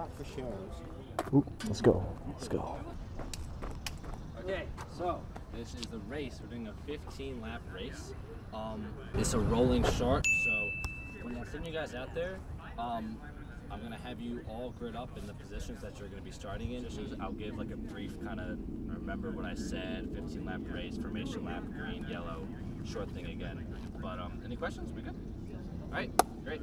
lot for shows. Ooh, let's go. Let's go. Okay, so this is the race. We're doing a 15-lap race. It's a rolling short, so when I send you guys out there, I'm going to have you all grid up in the positions that you're going to be starting in. I'll give like a brief kind of remember what I said, 15-lap race, formation lap, green, yellow, short thing again. But any questions? We good? All right, great.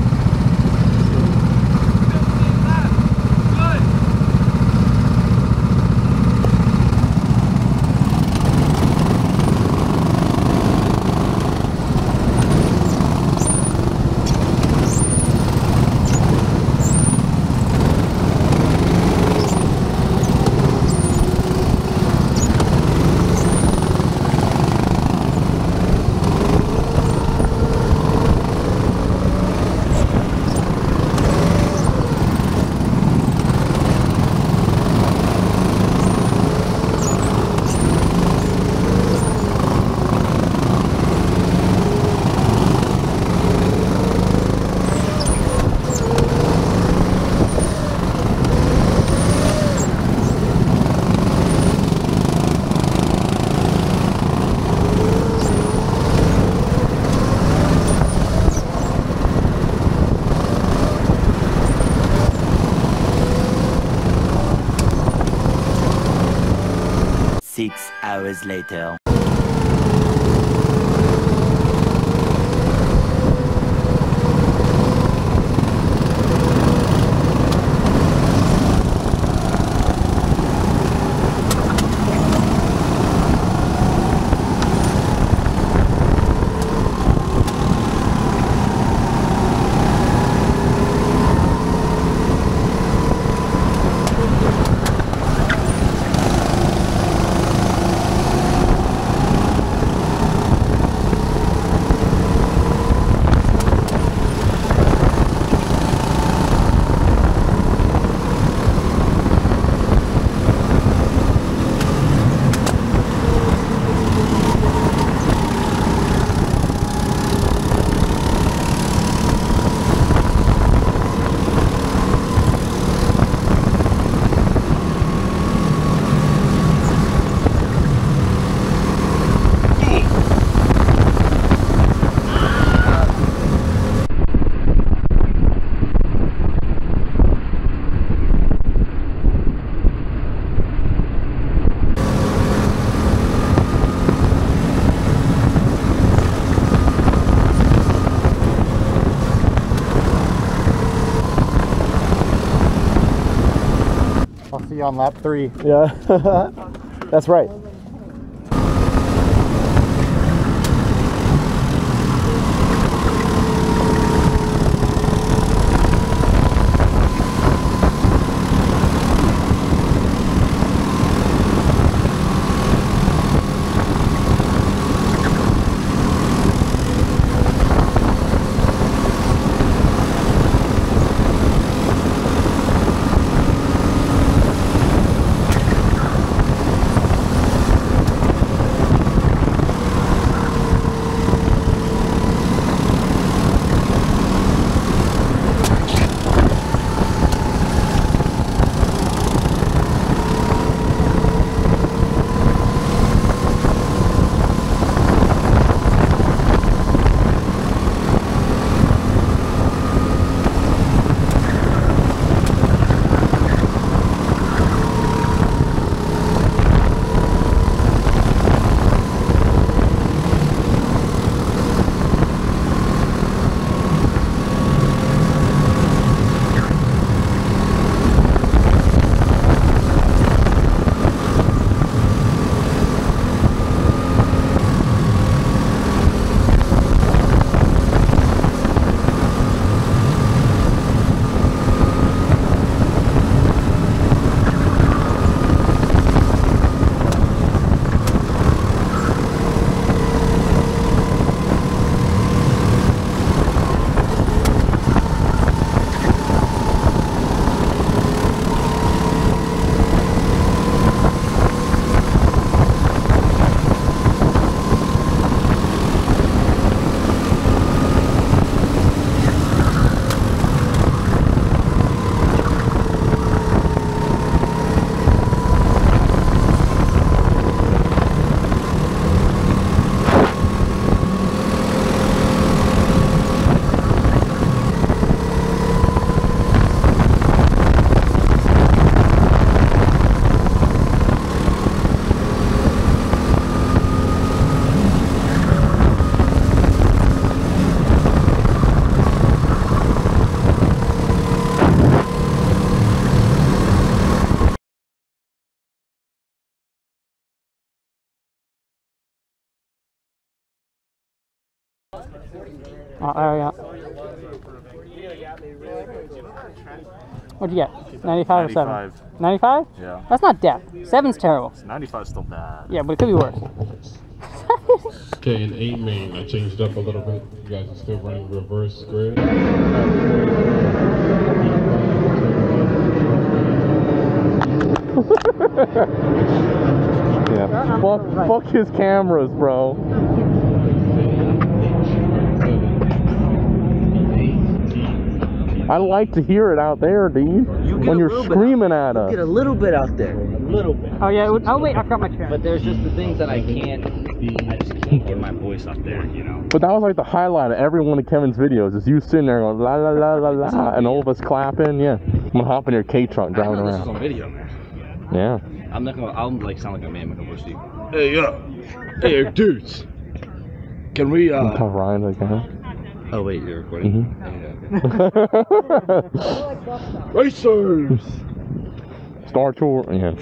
15 laps, good! Hours later. On lap 3. Yeah, that's right. Area. What'd you get? 95 or 7? 95? Yeah. That's not depth. 7's terrible. 95's still bad. Yeah, but it could be worse. Okay, in 8 main, I changed it up a little bit. You guys are still running reverse grid. Yeah. Fuck his cameras, bro. I like to hear it out there, dude. When you're screaming at us. You get a little bit out there. A little bit. Oh, yeah. Oh, wait. I got my chair. But there's just the things that I just can't get my voice out there, you know. But that was like the highlight of every one of Kevin's videos is you sitting there going, la, la, la, la, la, and all of us clapping. Yeah. I'm going to hop in your K-Trunk driving around. This is on video, man. Yeah. I'm not going to, I'll like sound like a man with a voice deep. Hey, hey, dudes. Can we, Tell Ryan like that. Oh wait, you're recording. Mm-hmm. Racers! Star Tour, yeah.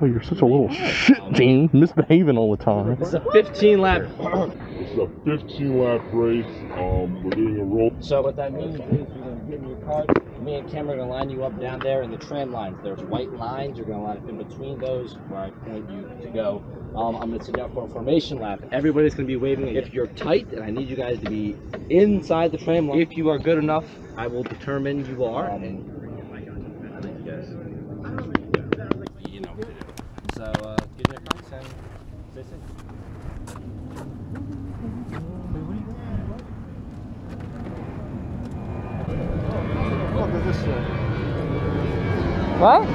Oh, you're such a little shit, Gene. Misbehaving all the time. It's a 15-lap. It's a 15-lap race. We're doing a roll. So what that means is you're gonna get in your car. Me and Cameron are gonna line you up down there in the trend lines. There's white lines. You're gonna line up in between those where I point you to go. I'm going to sit down for a formation lap. Everybody's going to be waving. If you're tight, and I need you guys to be inside the frame line. If you are good enough, I will determine you are. And I think you guys, you know what to do. So, get in your cars and stay safe. Look at this shit. What?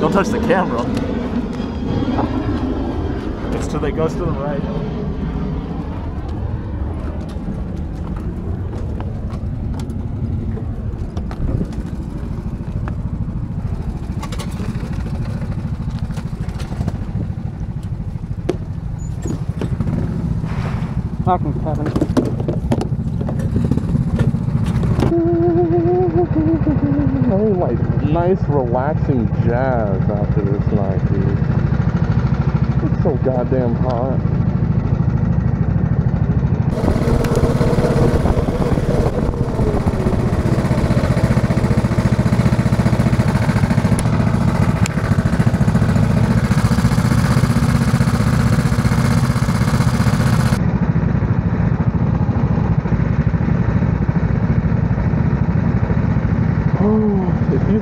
Don't touch the camera. It's till they goes to the right. Fucking Kevin. Oh my. Nice relaxing jazz after this night, dude. It's so goddamn hot.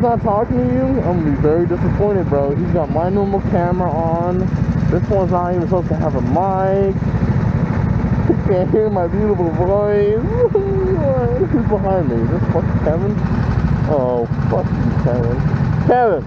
Not talking to you, I'm gonna be very disappointed, bro. He's got my normal camera on. This one's not even supposed to have a mic. You can't hear my beautiful voice. Who's behind me? Is this fucking Kevin? Oh, fuck you, Kevin. Kevin!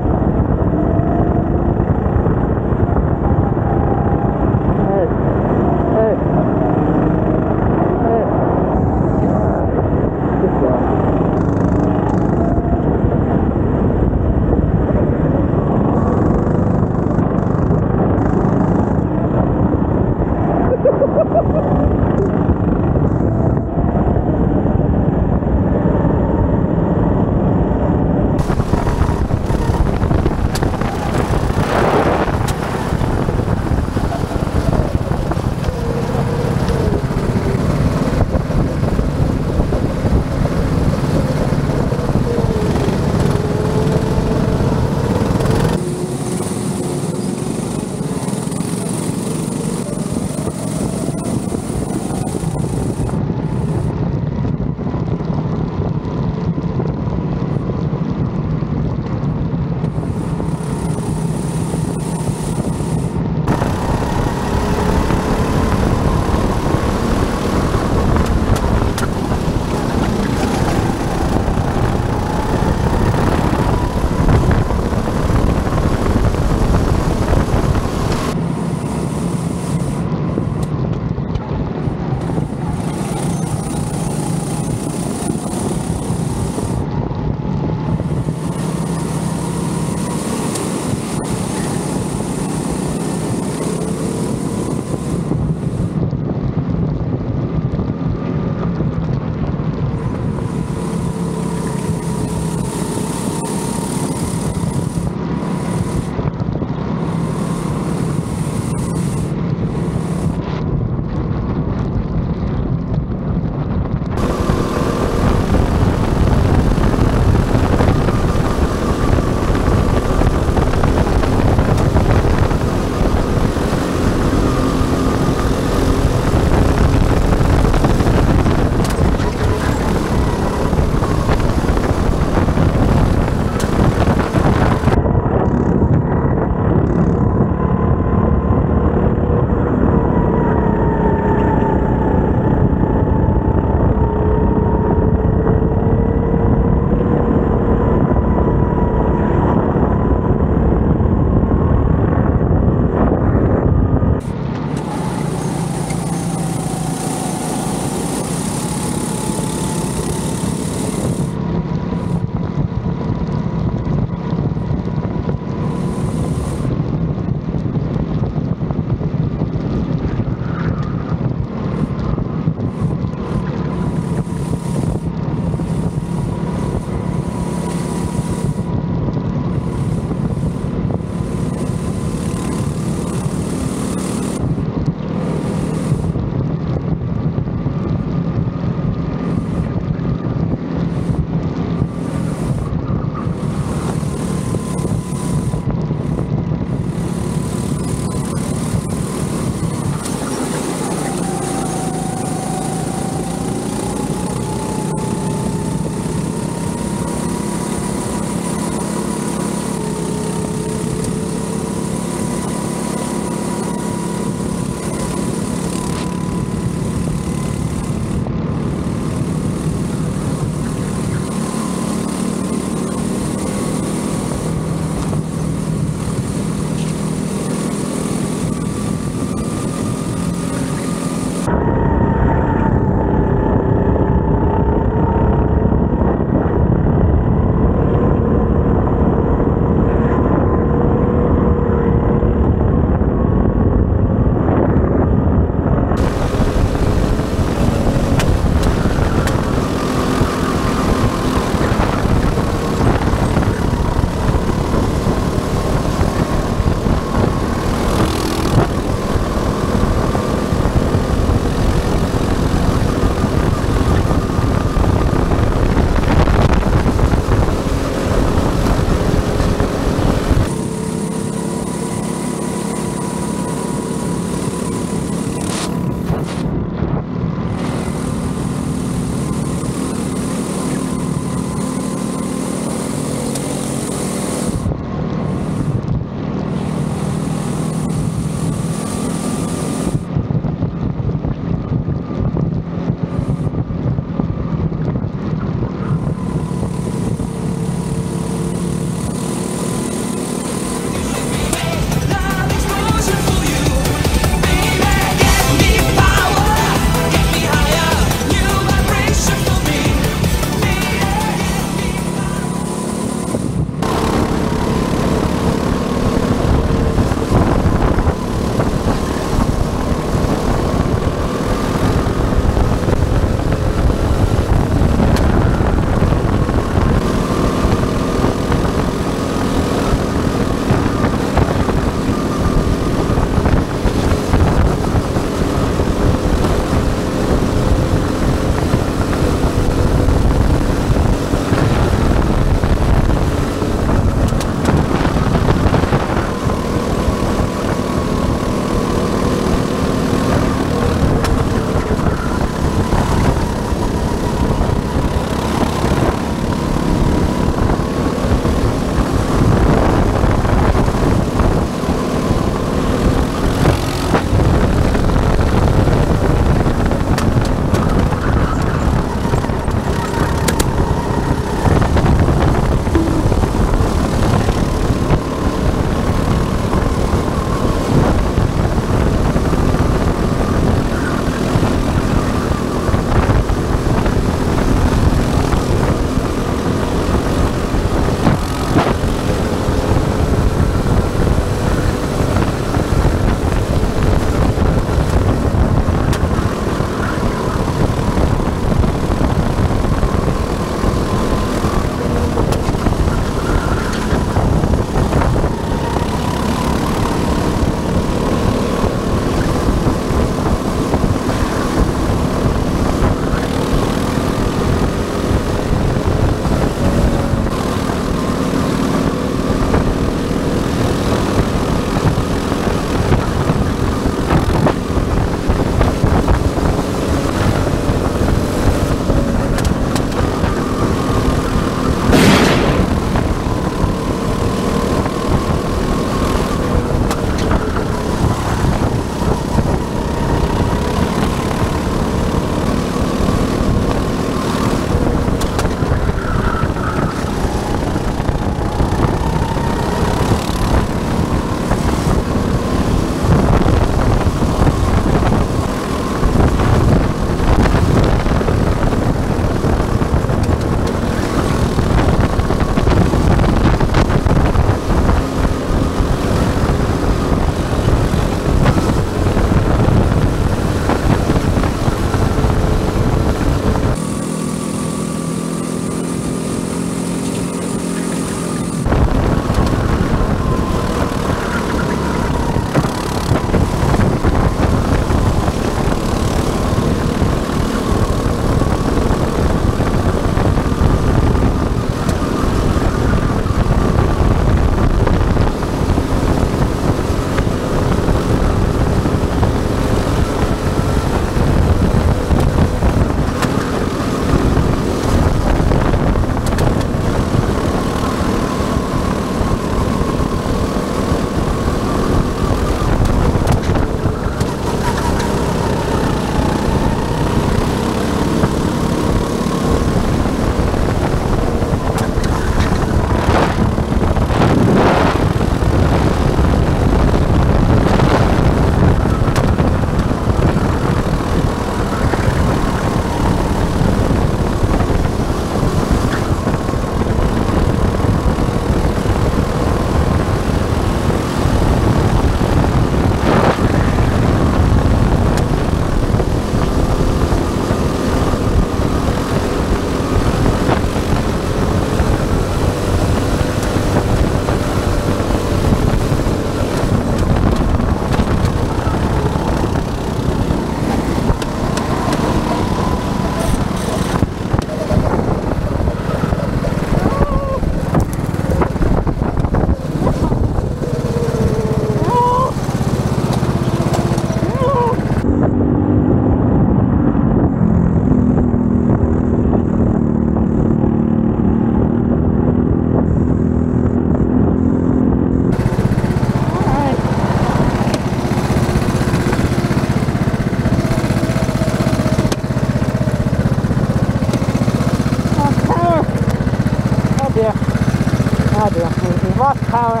dear. Oh dear, we've lost power.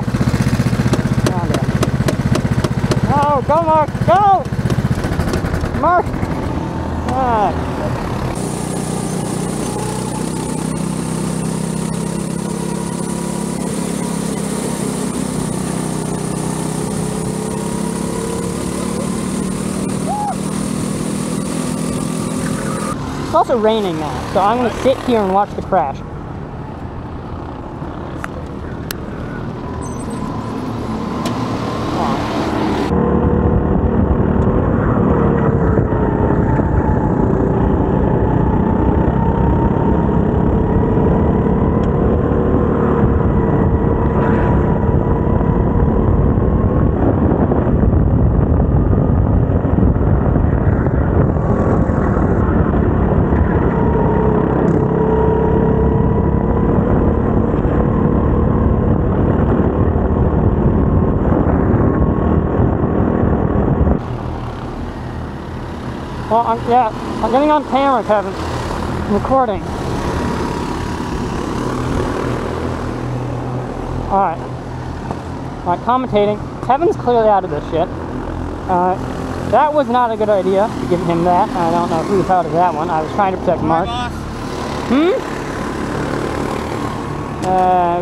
Oh dear. No, go Mark, go! Mark! Ah. It's also raining now, so I'm going to sit here and watch the crash. Well, I'm getting on camera, Kevin. I'm recording. Alright. Alright, commentating. Kevin's clearly out of this shit. That was not a good idea, giving him that. I don't know who thought of that one. I was trying to protect Mark. Hi, boss.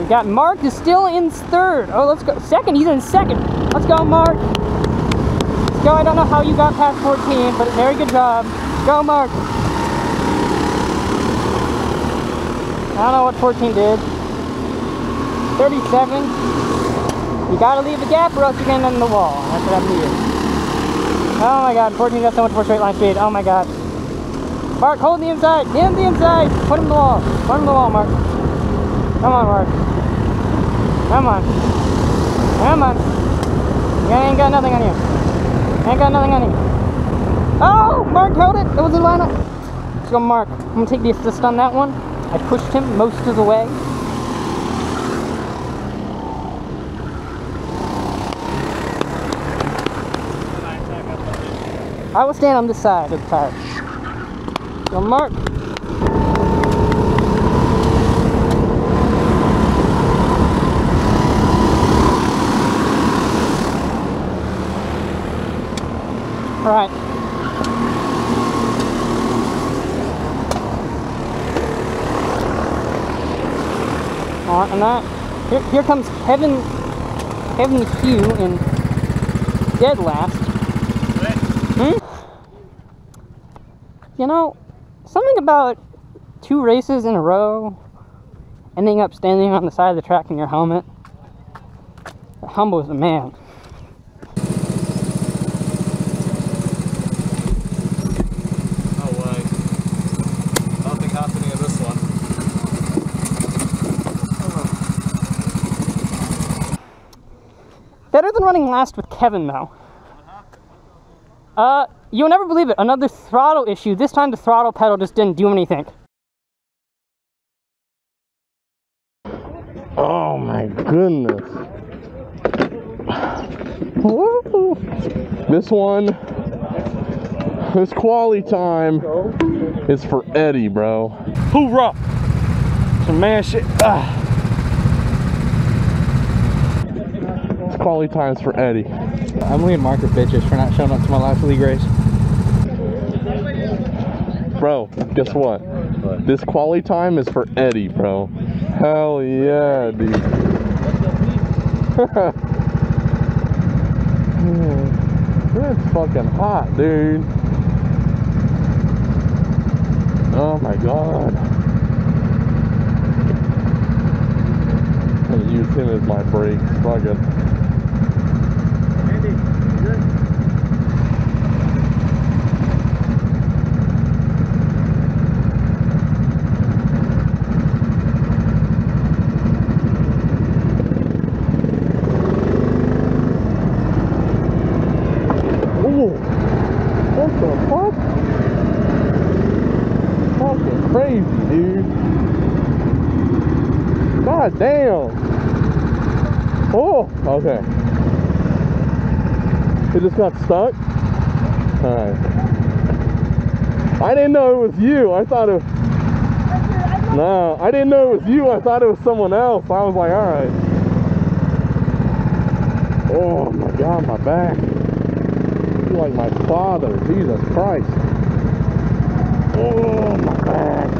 Hmm? We got Mark is still in third. Oh, let's go. Second, he's in second. Let's go, Mark. Go, I don't know how you got past 14, but very good job. Go, Mark. I don't know what 14 did. 37. You gotta leave the gap or else you're getting in the wall. That's what happened to you. Oh my god, 14 got so much more straight line speed. Oh my god. Mark, hold the inside. Give him the inside. Put him in the wall. Put him in the wall, Mark. Come on, Mark. Come on. Come on. You ain't got nothing on you. Ain't got nothing on it. Oh! Mark held it! It was in line up. Let's go, Mark. I'm gonna take the assist on that one. I pushed him most of the way. I will stand on this side of the tire. Go, Mark. All right. Alright, and that. Here comes Kevin Q in dead last. You know, something about two races in a row ending up standing on the side of the track in your helmet. It humbles a man. Better than running last with Kevin, though. You'll never believe it. Another throttle issue. This time the throttle pedal just didn't do anything. Oh my goodness. Woo. This quali time is for Eddie, bro. Hoorah! Smash it. Ah. Quality times for Eddie. Emily and Mark are bitches for not showing up to my last league race. Bro, guess what? This quality time is for Eddie, bro. Hell yeah, dude. That's fucking hot, dude. Oh my god. I'm gonna use him as my brakes. Fucking. God damn! Oh! Okay. It just got stuck? Alright. I didn't know it was you. I thought it was... No, I didn't know it was you. I thought it was someone else. I was like, all right. Oh my God, my back. You're like my father. Jesus Christ. Oh my back.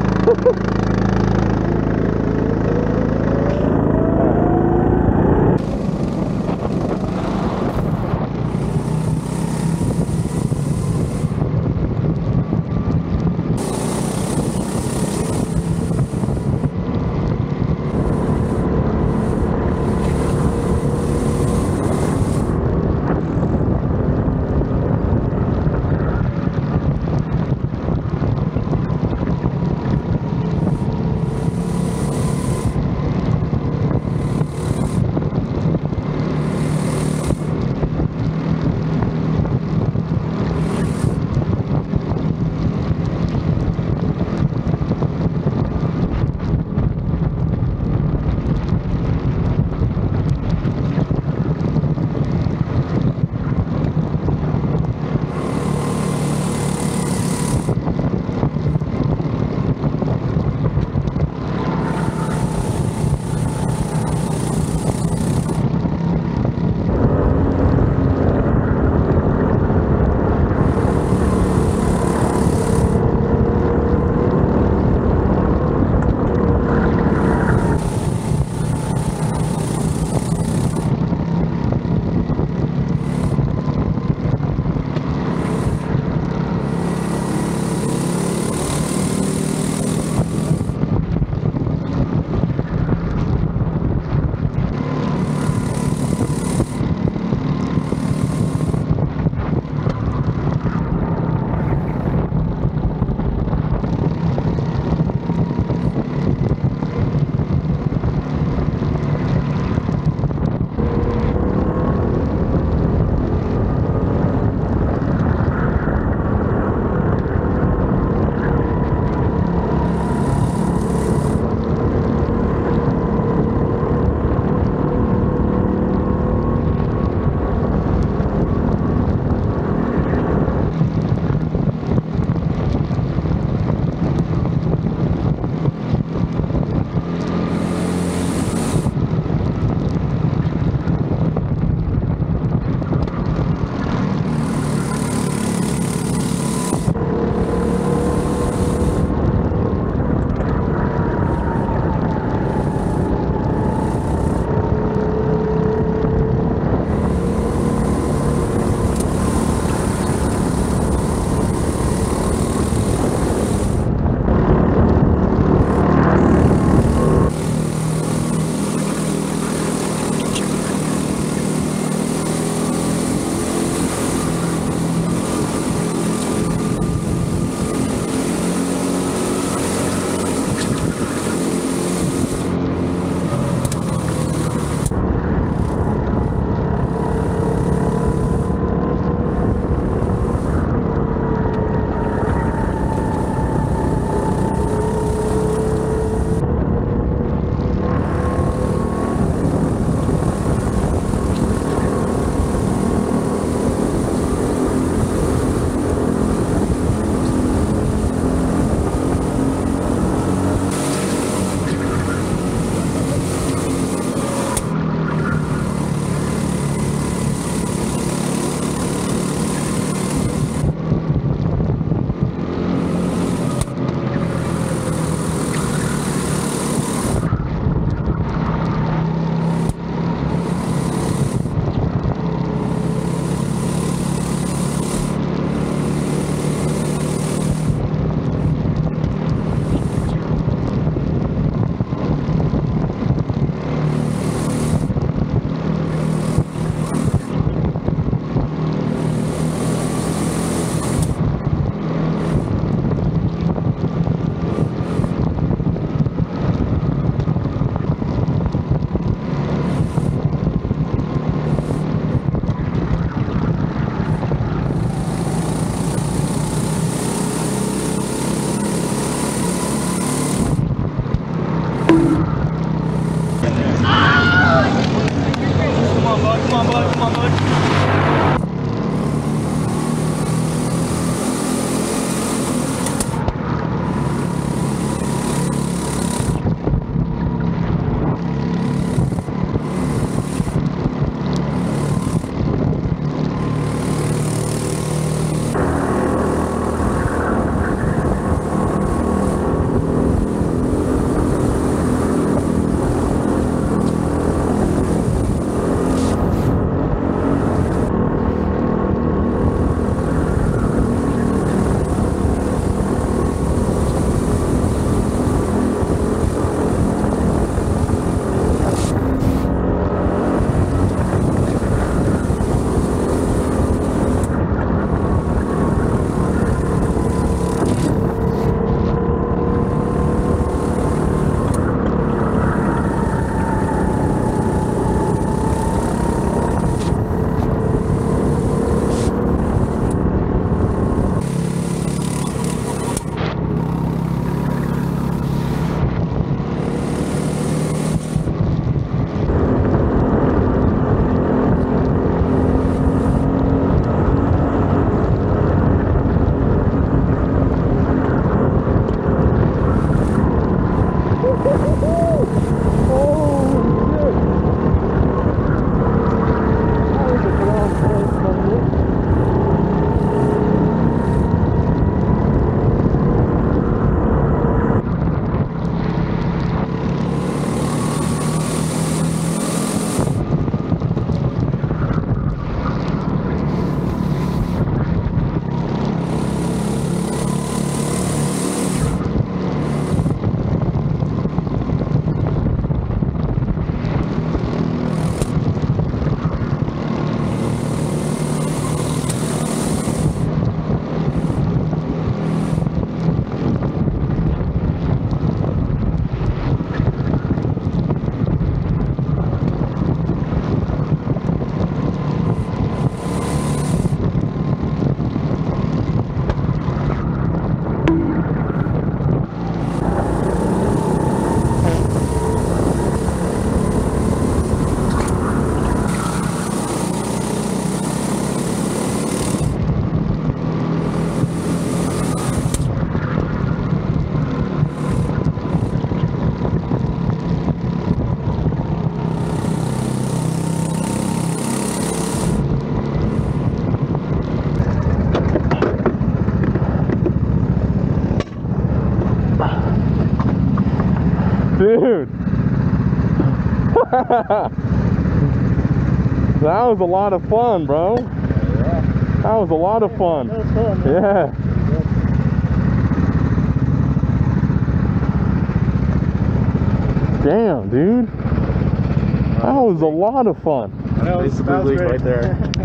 Dude. That was a lot of fun, bro. Yeah, yeah. That was a lot of fun. That was fun, man. Yeah. Damn, dude. That was a lot of fun. Basically, right there.